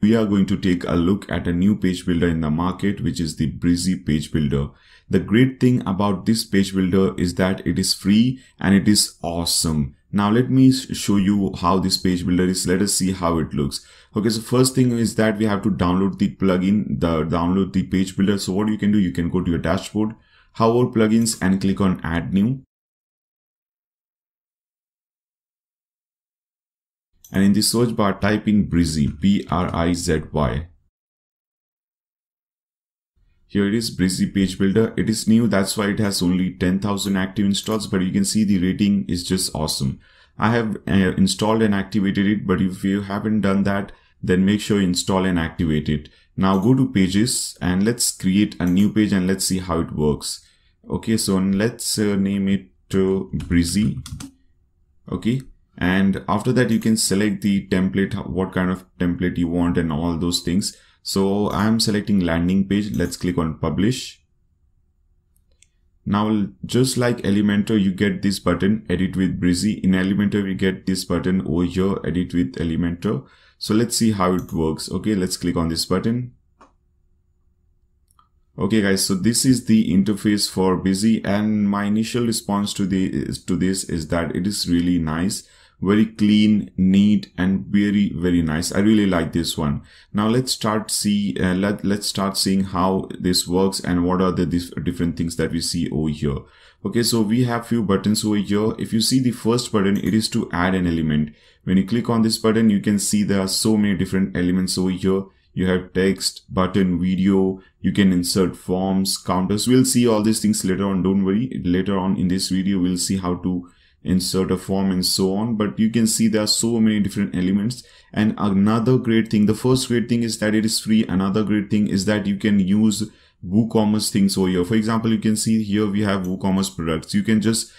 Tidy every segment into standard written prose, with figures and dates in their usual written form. we are going to take a look at a new page builder in the market, which is the Brizy page builder. The great thing about this page builder is that it is free and it is awesome. Now let me show you how this page builder is. Let us see how it looks. Okay, so first thing is that we have to download the plugin, download the page builder. So what you can do, you can go to your dashboard, hover plugins and click on add new. And in the search bar, type in Brizy, B-R-I-Z-Y. Here it is, Brizy page builder. It is new, that's why it has only 10,000 active installs, but you can see the rating is just awesome. I have installed and activated it, but if you haven't done that, then make sure you install and activate it. Now go to pages and let's create a new page and let's see how it works. Okay, so let's name it Brizy. Okay. And after that, you can select the template, what kind of template you want and all those things. So I'm selecting landing page. Let's click on publish. Now, just like Elementor, you get this button, edit with Brizy. In Elementor, we get this button over here, edit with Elementor. So let's see how it works. Okay, let's click on this button. Okay guys, so this is the interface for Brizy, and my initial response to this is that it is really nice. Very clean, neat, and very, very nice. I really like this one. Now let's start seeing how this works and what are the different things that we see over here. Okay, so we have few buttons over here. If you see the first button, it is to add an element. When you click on this button, you can see there are so many different elements over here. You have text, button, video, you can insert forms, counters. We'll see all these things later on, don't worry. Later on in this video, we'll see how to insert a form and so on. But you can see there are so many different elements. And another great thing, the first great thing is that it is free. Another great thing is that you can use WooCommerce things over here. For example, you can see here we have WooCommerce products. You can just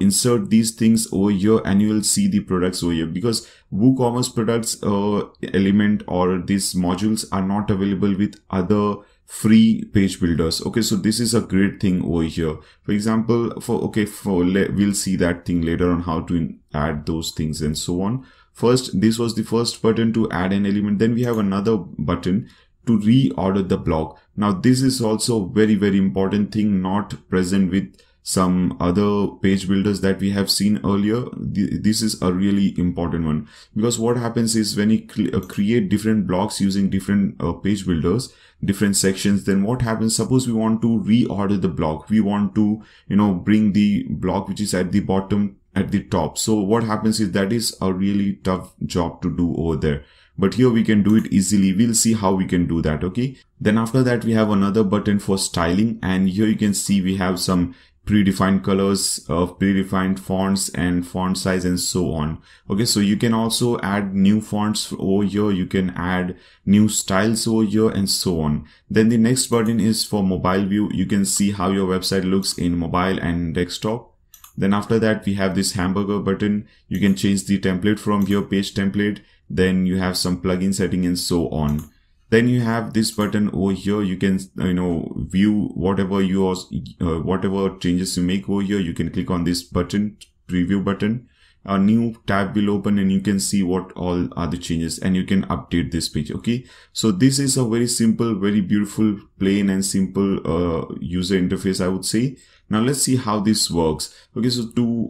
insert these things over here and you will see the products over here, because WooCommerce products element or these modules are not available with other free page builders. Okay, so this is a great thing over here. For example, we'll see that thing later on, how to add those things and so on. First, this was the first button to add an element. Then we have another button to reorder the block. Now this is also a very, very important thing, not present with some other page builders that we have seen earlier. This is a really important one, because what happens is when you create different blocks using different page builders, different sections, then what happens, suppose we want to reorder the block. We want to, you know, bring the block which is at the bottom at the top. So what happens is that is a really tough job to do over there. But here we can do it easily. We'll see how we can do that. Okay. Then after that, we have another button for styling. And here you can see we have some predefined colors, predefined fonts and font size and so on. Okay. So you can also add new fonts over here. You can add new styles over here and so on. Then the next button is for mobile view. You can see how your website looks in mobile and desktop. Then after that, we have this hamburger button. You can change the template from here, page template. Then you have some plugin setting and so on. Then you have this button over here. You can, you know, view whatever you whatever changes you make over here. You can click on this button, preview button. A new tab will open and you can see what all are the changes, and you can update this page. Okay, so this is a very simple, very beautiful, plain and simple user interface, I would say. Now let's see how this works. Okay, so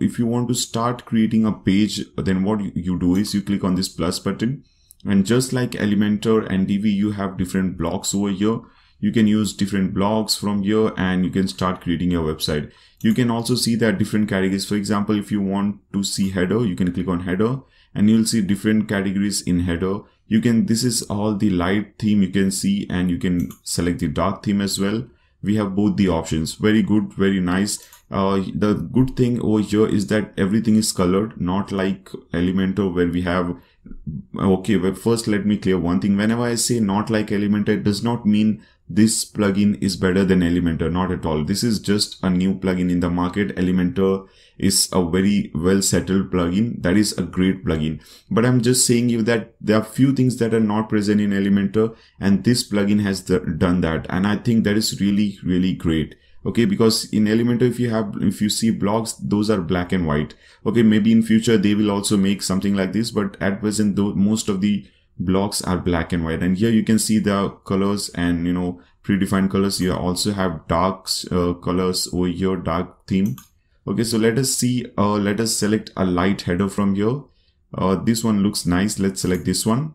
if you want to start creating a page, then what you do is you click on this plus button, and just like Elementor and Divi, you have different blocks over here. You can use different blocks from here and you can start creating your website. You can also see that different categories. For example, if you want to see header, you can click on header and you'll see different categories in header. You can, this is all the light theme you can see, and you can select the dark theme as well. We have both the options. Very good, very nice. The good thing over here is that everything is colored, not like Elementor where we have, okay, well, first let me clear one thing. Whenever I say not like Elementor, it does not mean this plugin is better than Elementor, not at all. This is just a new plugin in the market. Elementor is a very well settled plugin. That is a great plugin. But I'm just saying you that there are few things that are not present in Elementor, and this plugin has done that. And I think that is really, really great. Okay, because in Elementor, if you see blocks, those are black and white. Okay, maybe in future, they will also make something like this. But at present, though, most of the blocks are black and white, and here you can see the colors and, you know, predefined colors. You also have dark colors over here, dark theme. Okay, so let us see, let us select a light header from here. This one looks nice. Let's select this one.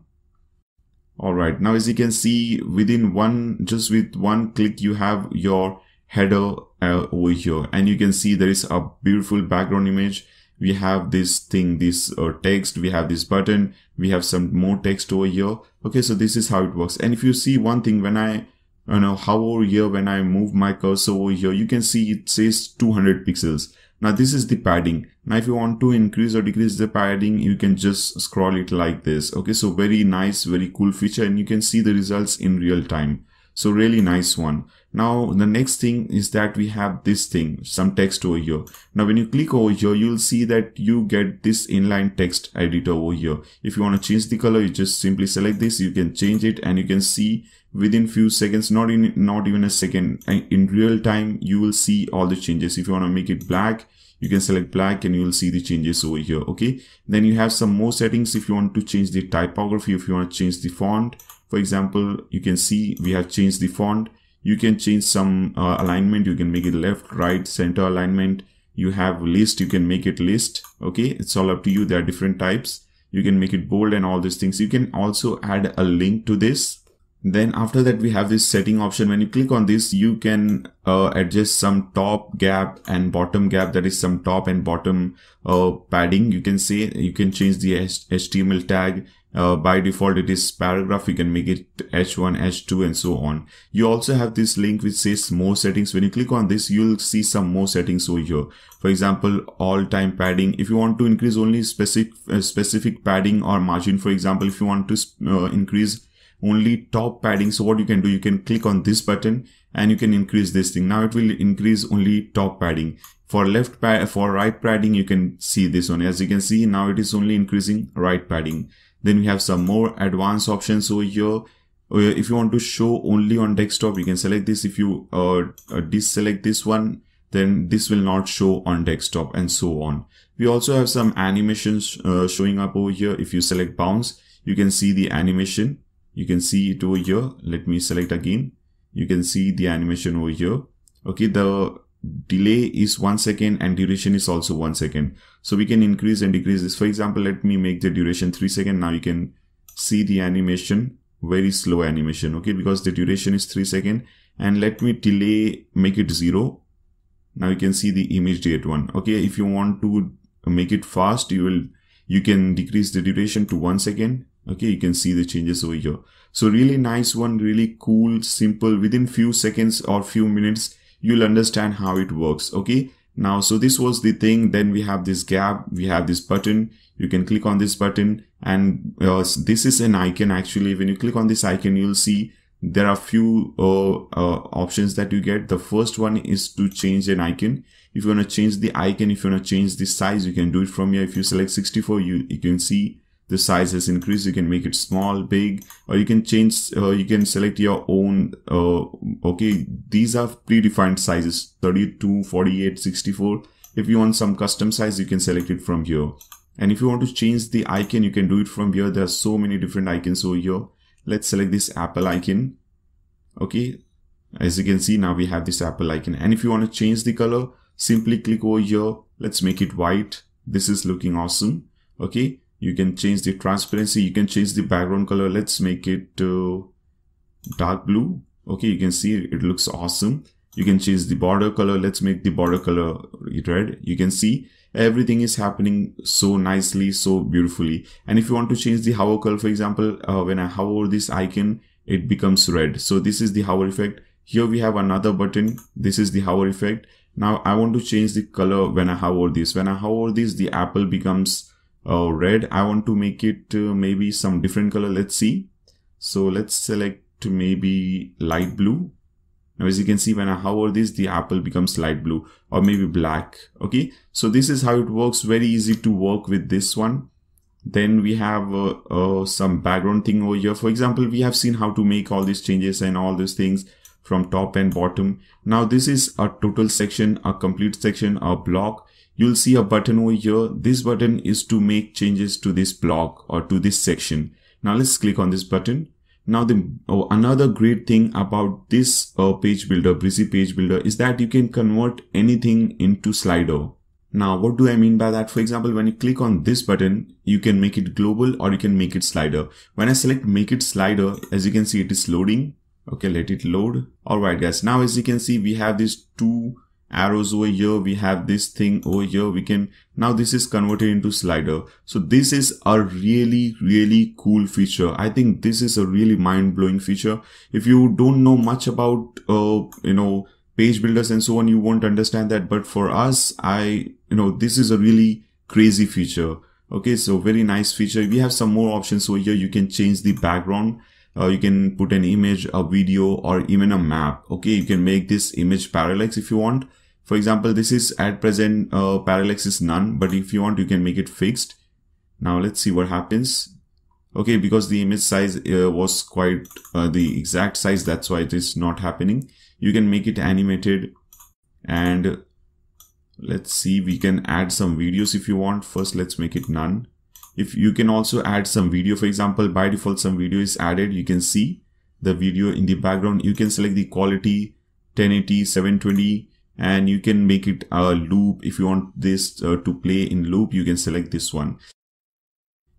All right, now as you can see, within just with one click, you have your header over here, and you can see there is a beautiful background image. We have this thing, this text, we have this button, we have some more text over here. Okay, so this is how it works. And if you see one thing, when I move my cursor over here, you can see it says 200 pixels. Now this is the padding. Now if you want to increase or decrease the padding, you can just scroll it like this. Okay, so very nice, very cool feature, and you can see the results in real time. So really nice one. Now the next thing is that we have this thing, some text over here. Now when you click over here, you'll see that you get this inline text editor over here. If you want to change the color, you just simply select this, you can change it, and you can see within few seconds, not even a second, in real time, you will see all the changes. If you want to make it black, you can select black and you will see the changes over here. Okay, then you have some more settings. If you want to change the typography, if you want to change the font, for example, you can see we have changed the font. You can change some alignment. You can make it left, right, center alignment. You have list, you can make it list. Okay, it's all up to you. There are different types. You can make it bold and all these things. You can also add a link to this. Then after that, we have this setting option. When you click on this, you can adjust some top gap and bottom gap. That is some top and bottom padding. You can say, you can change the HTML tag. By default it is paragraph. You can make it h1, h2 and so on. You also have this link which says more settings. When you click on this, you'll see some more settings over here. For example, all time padding. If you want to increase only specific padding or margin, for example, if you want to increase only top padding, so what you can do, you can click on this button and you can increase this thing. Now it will increase only top padding. For right padding, you can see this one. As you can see, now it is only increasing right padding. Then we have some more advanced options over here. If you want to show only on desktop, you can select this. If you deselect this one, then this will not show on desktop and so on. We also have some animations showing up over here. If you select bounce, you can see the animation. You can see it over here. Let me select again. You can see the animation over here. Okay, the delay is 1 second and duration is also 1 second. So we can increase and decrease this. For example, let me make the duration 3 seconds. Now you can see the animation, very slow animation. Okay, because the duration is 3 seconds, and let me delay, make it 0. Now you can see the immediate one. Okay, if you want to make it fast, you can decrease the duration to 1 second. Okay, you can see the changes over here. So really nice one, really cool, simple. Within few seconds or few minutes, you'll understand how it works. Okay, now so this was the thing. Then we have this gap, we have this button. You can click on this button, and this is an icon. Actually, when you click on this icon, you'll see there are few options that you get. The first one is to change an icon. If you want to change the icon, if you want to change the size, you can do it from here. If you select 64, you can see the size has increased. You can make it small, big, or you can change, you can select your own. Okay, these are predefined sizes, 32, 48, 64. If you want some custom size, you can select it from here. And if you want to change the icon, you can do it from here. There are so many different icons over here. Let's select this Apple icon. Okay, as you can see, now we have this Apple icon. And if you want to change the color, simply click over here. Let's make it white. This is looking awesome. Okay. You can change the transparency. You can change the background color. Let's make it dark blue. Okay, you can see it looks awesome. You can change the border color. Let's make the border color red. You can see everything is happening so nicely, so beautifully. And if you want to change the hover color, for example, when I hover this icon, it becomes red. So this is the hover effect. Here we have another button. This is the hover effect. Now I want to change the color when I hover this. When I hover this, the apple becomes red. I want to make it maybe some different color. Let's see. So let's select maybe light blue. Now as you can see, when I hover this, the apple becomes light blue, or maybe black. Okay, so this is how it works. Very easy to work with this one. Then we have some background thing over here. For example, we have seen how to make all these changes and all these things from top and bottom. Now this is a total section, a complete section, a block. You'll see a button over here. This button is to make changes to this block or to this section. Now let's click on this button. Now another great thing about this page builder, Brizy page builder, is that you can convert anything into Slido. Now what do I mean by that? For example, when you click on this button, you can make it global or you can make it slider. When I select make it slider, as you can see, it is loading. Okay, let it load. Alright guys, now as you can see, we have these two arrows over here, we have this thing over here. We can, now this is converted into slider. So this is a really cool feature. I think this is a really mind-blowing feature. If you don't know much about page builders and so on, you won't understand that, but for us, this is a really crazy feature. Okay, so very nice feature. We have some more options over here. You can change the background. You can put an image, a video, or even a map. Okay, you can make this image parallax if you want. For example, this is at present parallax is none, but if you want, you can make it fixed. Now let's see what happens. Okay, because the image size was quite the exact size, that's why it is not happening. You can make it animated, and let's see, we can add some videos if you want. First, let's make it none. If you can also add some video, for example, by default some video is added. You can see the video in the background. You can select the quality 1080, 720, and you can make it a loop. If you want this to play in loop, you can select this one.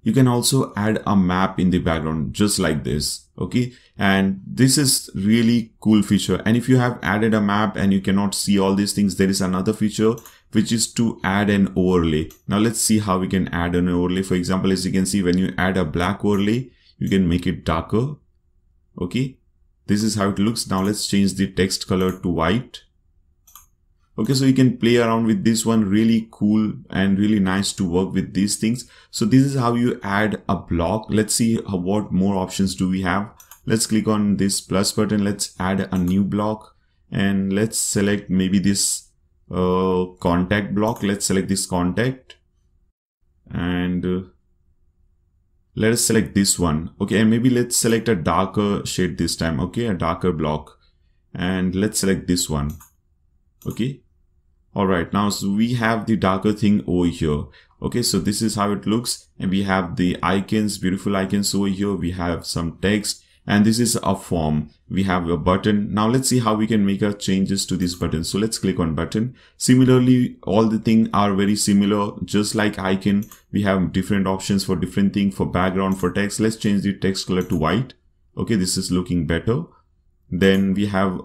You can also add a map in the background just like this. Okay, and this is really cool feature. And if you have added a map and you cannot see all these things, there is another feature which is to add an overlay. Now let's see how we can add an overlay. For example, as you can see, when you add a black overlay, you can make it darker. Okay, this is how it looks. Now let's change the text color to white. Okay, so you can play around with this one. Really cool and really nice to work with these things. So this is how you add a block. Let's see what more options do we have. Let's click on this plus button. Let's add a new block, and let's select maybe this contact block. Let's select this contact, and let us select this one. Okay, and maybe let's select a darker shade this time. Okay, a darker block, and let's select this one. Okay, all right, now so we have the darker thing over here. Okay, so this is how it looks, and we have the icons, beautiful icons over here. We have some text, and this is a form. We have a button. Now let's see how we can make our changes to this button. So let's click on button. Similarly, all the things are very similar, just like icon. We have different options for different things, for background, for text. Let's change the text color to white. Okay, this is looking better. Then we have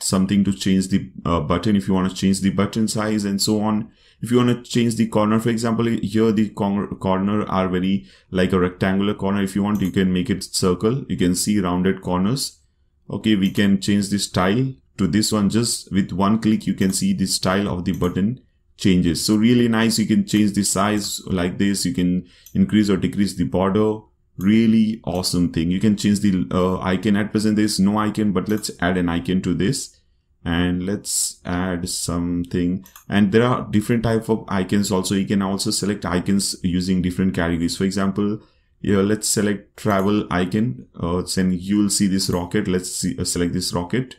something to change the button. If you want to change the button size and so on. If you want to change the corner, for example, here the corner are very like a rectangular corner. If you want, you can make it circle. You can see rounded corners. Okay, we can change the style to this one. Just with one click, you can see the style of the button changes. So really nice. You can change the size like this. You can increase or decrease the border. Really awesome thing. You can change the icon. At present there is no icon, but let's add an icon to this, and let's add something. And there are different type of icons also. You can also select icons using different categories. For example, here let's select travel icon, and you will see this rocket. Let's see, select this rocket.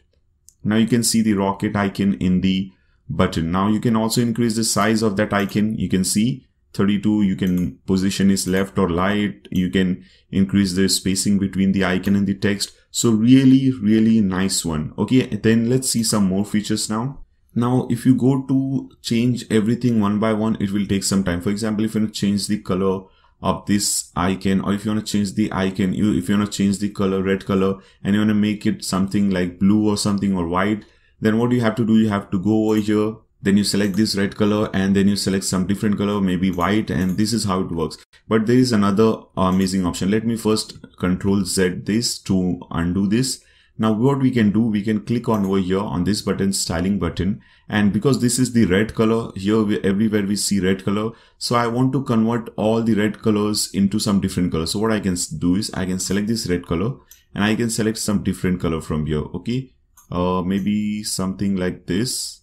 Now you can see the rocket icon in the button. Now you can also increase the size of that icon. You can see 32, you can position is left or right. You can increase the spacing between the icon and the text. So really nice one. Okay, then let's see some more features now. Now if you go to change everything one by one, it will take some time. For example, if you want to change the color of this icon, or if you want to change the icon, if you want to change the color, red color, and you want to make it something like blue or something or white, then what do you have to do? You have to go over here. Then you select this red color, and then you select some different color, maybe white, and this is how it works. But there is another amazing option. Let me first Control Z this to undo this. Now what we can do, we can click on over here on this button, styling button, and because this is the red color here, everywhere we see red color. So I want to convert all the red colors into some different color. So what I can do is I can select this red color, and I can select some different color from here. Okay, maybe something like this.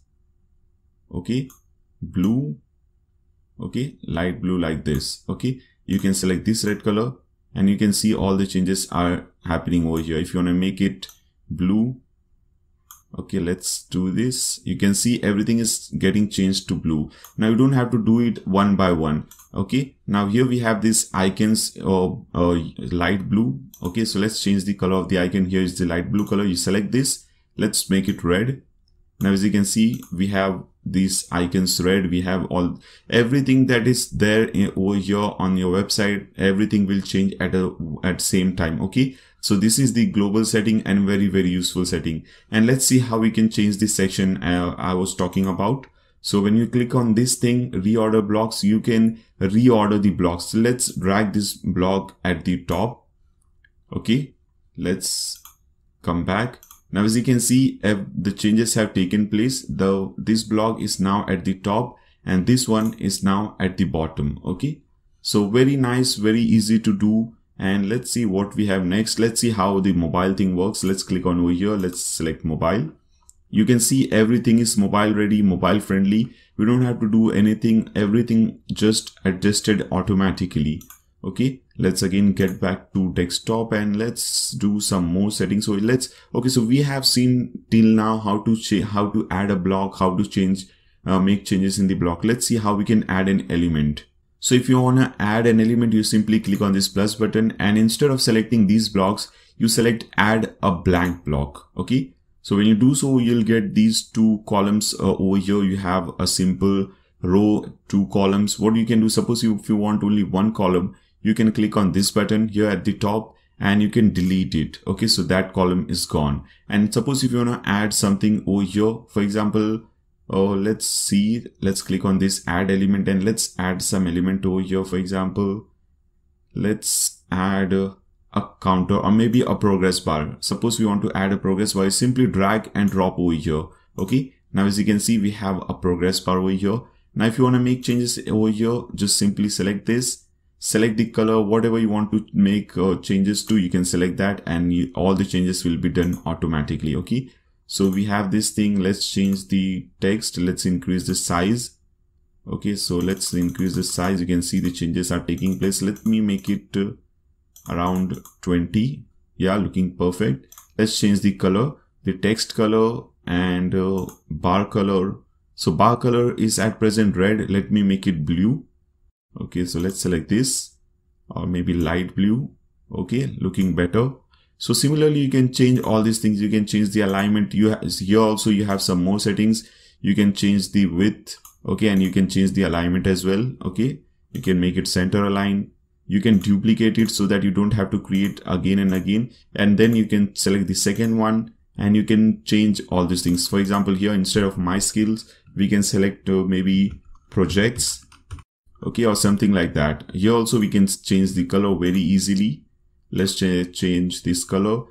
Okay, blue. Okay, light blue like this. Okay, you can select this red color, and you can see all the changes are happening over here. If you want to make it blue, okay, let's do this. You can see everything is getting changed to blue. Now you don't have to do it one by one. Okay, now here we have these icons of light blue. Okay, so let's change the color of the icon. Here is the light blue color. You select this, let's make it red. Now as you can see, we have these icons red. We have all everything that is there over here on your website. Everything will change at same time. Okay, so this is the global setting and very, very useful setting. And let's see how we can change this section I was talking about. So when you click on this thing, reorder blocks, you can reorder the blocks. So let's drag this block at the top. Okay, let's come back. Now as you can see, the changes have taken place. This block is now at the top and this one is now at the bottom. Okay, so very nice, very easy to do. And let's see what we have next. Let's see how the mobile thing works. Let's click on over here. Let's select mobile. You can see everything is mobile ready, mobile friendly. We don't have to do anything. Everything just adjusted automatically. Okay, let's again get back to desktop and let's do some more settings. So so we have seen till now how to add a block, how to change, make changes in the block. Let's see how we can add an element. So if you want to add an element, you simply click on this plus button and instead of selecting these blocks, you select add a blank block. Okay, so when you do so, you'll get these two columns over here. You have a simple row, two columns. What you can do, suppose if you want only one column, you can click on this button here at the top and you can delete it. Okay, so that column is gone. And suppose if you want to add something over here, for example, let's see, let's click on this add element and let's add some element over here. For example, let's add a counter or maybe a progress bar. Suppose we want to add a progress bar, simply drag and drop over here. Okay, now as you can see, we have a progress bar over here. Now if you want to make changes over here, just simply select this, select the color, whatever you want to make changes to, you can select that and all the changes will be done automatically. Okay, so we have this thing. Let's change the text, let's increase the size. Okay, so let's increase the size. You can see the changes are taking place. Let me make it around 20. Yeah, looking perfect. Let's change the color, the text color and bar color. So bar color is at present red. Let me make it blue. Okay, so let's select this or maybe light blue. Okay, looking better. So similarly, you can change all these things. You can change the alignment. Here also you have some more settings. You can change the width. Okay, and you can change the alignment as well. Okay, you can make it center align. You can duplicate it so that you don't have to create again and again. And then you can select the second one and you can change all these things. For example, here instead of my skills, we can select maybe projects, okay, or something like that. Here also we can change the color very easily. Let's change this color.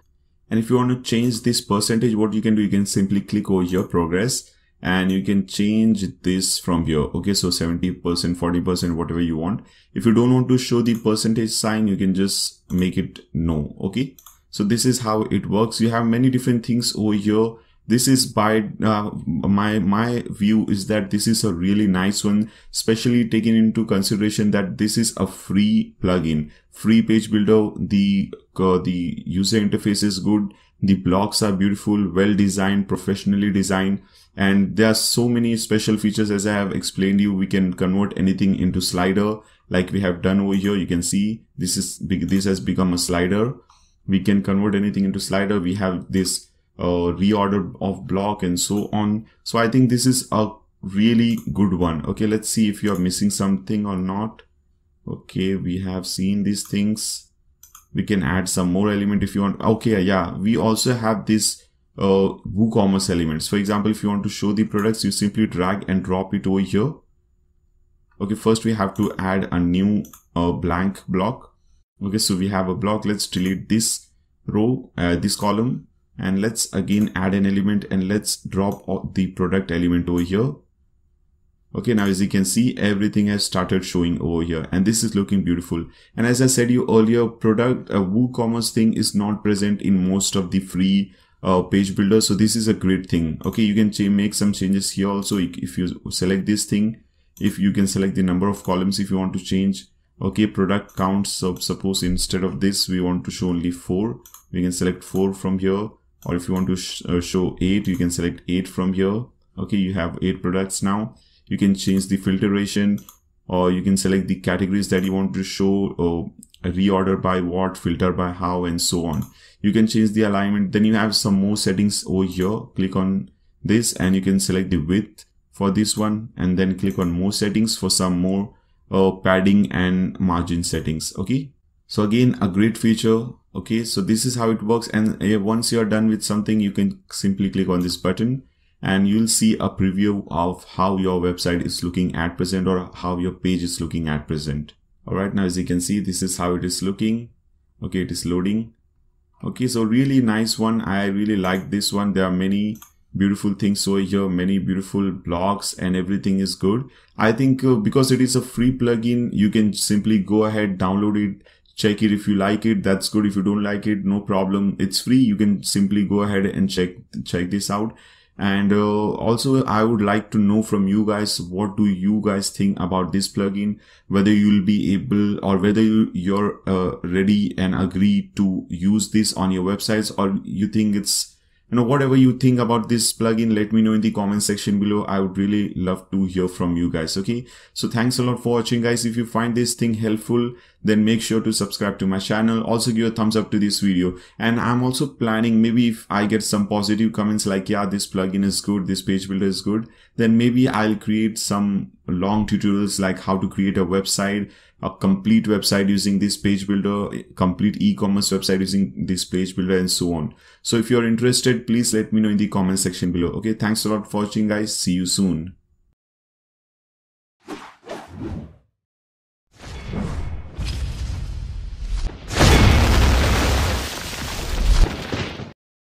And if you want to change this percentage, what you can do, you can simply click over here, progress, and you can change this from here. Okay, so 70%, 40%, whatever you want. If you don't want to show the percentage sign, you can just make it no. Okay, so this is how it works. You have many different things over here. This is by my view is that this is a really nice one, especially taking into consideration that this is a free plugin, free page builder. The user interface is good. The blocks are beautiful, well designed, professionally designed, and there are so many special features. As I have explained to you, we can convert anything into slider like we have done over here. You can see this is big. This has become a slider. We can convert anything into slider. We have this reorder of block and so on. So I think this is a really good one. Okay, let's see if you are missing something or not. Okay, we have seen these things. We can add some more element if you want. Okay, yeah, we also have this WooCommerce elements. For example, if you want to show the products, you simply drag and drop it over here. Okay, first we have to add a new blank block. Okay, so we have a block. Let's delete this row, this column, and let's again add an element and let's drop the product element over here. Okay, now as you can see, everything has started showing over here and this is looking beautiful. And as I said you earlier, WooCommerce thing is not present in most of the free page builders. So this is a great thing. Okay, you can make some changes here also. If you select this thing, if you can select the number of columns if you want to change. Okay, product counts. So suppose instead of this, we want to show only 4. We can select 4 from here. Or if you want to show 8, you can select 8 from here. Okay, you have 8 products now. You can change the filtration or you can select the categories that you want to show, or reorder by what, filter by how, and so on. You can change the alignment. Then you have some more settings over here. Click on this and you can select the width for this one, and then click on more settings for some more padding and margin settings. Okay, so again, a great feature. Okay, so this is how it works. And once you're done with something, you can simply click on this button and you'll see a preview of how your website is looking at present, or how your page is looking at present. All right, now as you can see, this is how it is looking. Okay, it is loading. Okay, so really nice one. I really like this one. There are many beautiful things over here, many beautiful blogs, and everything is good. I think because it is a free plugin, you can simply go ahead, download it, check it. If you like it, that's good. If you don't like it, no problem. It's free. You can simply go ahead and check this out. And also, I would like to know from you guys, what do you guys think about this plugin? Whether you'll be able, or whether you're ready and agree to use this on your websites, or you think it's, you know, whatever you think about this plugin, let me know in the comment section below. I would really love to hear from you guys. Okay, so thanks a lot for watching, guys. If you find this thing helpful, then make sure to subscribe to my channel. Also give a thumbs up to this video. And I'm also planning, maybe if I get some positive comments like, yeah, this plugin is good, this page builder is good, then maybe I'll create some long tutorials like how to create a website, a complete website using this page builder, a complete e-commerce website using this page builder, and so on. So if you're interested, please let me know in the comment section below. Okay, thanks a lot for watching, guys. See you soon.